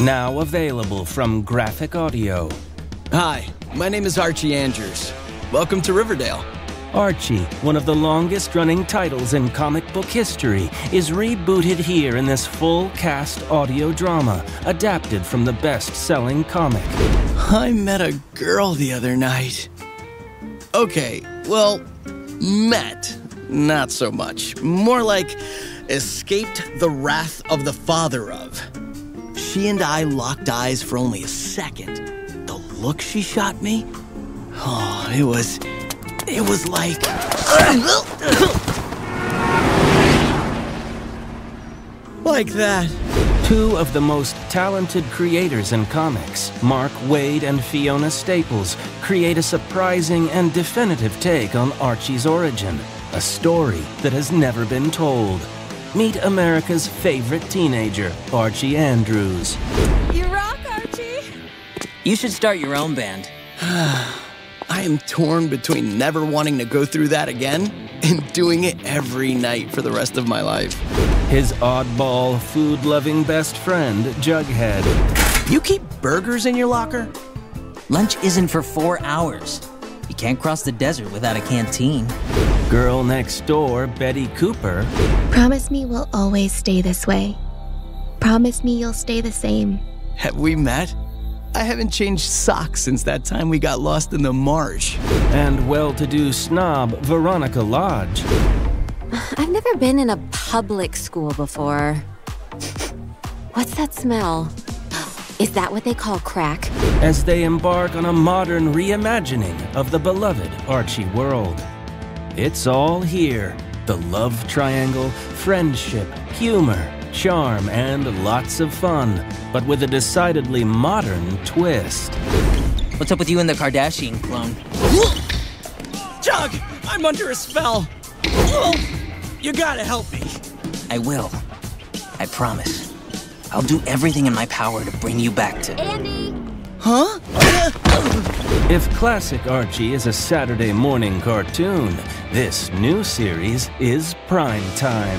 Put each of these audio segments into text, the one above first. Now available from Graphic Audio. Hi, my name is Archie Andrews. Welcome to Riverdale. Archie, one of the longest-running titles in comic book history, is rebooted here in this full-cast audio drama, adapted from the best-selling comic. I met a girl the other night. Okay, well, met. Not so much. More like escaped the wrath of the father of. She and I locked eyes for only a second. The look she shot me? Oh, it was like... like that. Two of the most talented creators in comics, Mark Waid and Fiona Staples, create a surprising and definitive take on Archie's origin, a story that has never been told. Meet America's favorite teenager, Archie Andrews. You rock, Archie! You should start your own band. I am torn between never wanting to go through that again and doing it every night for the rest of my life. His oddball, food-loving best friend, Jughead. You keep burgers in your locker? Lunch isn't for 4 hours. You can't cross the desert without a canteen. Girl next door, Betty Cooper. Promise me we'll always stay this way. Promise me you'll stay the same. Have we met? I haven't changed socks since that time we got lost in the marsh. And well-to-do snob, Veronica Lodge. I've never been in a public school before. What's that smell? Is that what they call crack? As they embark on a modern reimagining of the beloved Archie world. It's all here. The love triangle, friendship, humor, charm, and lots of fun, but with a decidedly modern twist. What's up with you and the Kardashian clone? Jug! I'm under a spell! You gotta help me! I will. I promise. I'll do everything in my power to bring you back to... Andy! Huh? If classic Archie is a Saturday morning cartoon, this new series is prime time.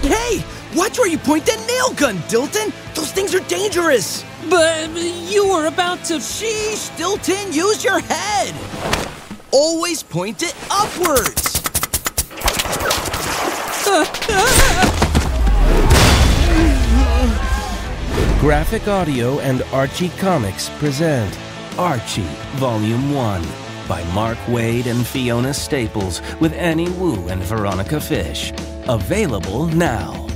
Hey! Watch where you point that nail gun, Dilton! Those things are dangerous! But you were about to... Sheesh, Dilton, use your head! Always point it upwards! Graphic Audio and Archie Comics present Archie Volume 1 by Mark Waid and Fiona Staples with Annie Wu and Veronica Fish. Available now.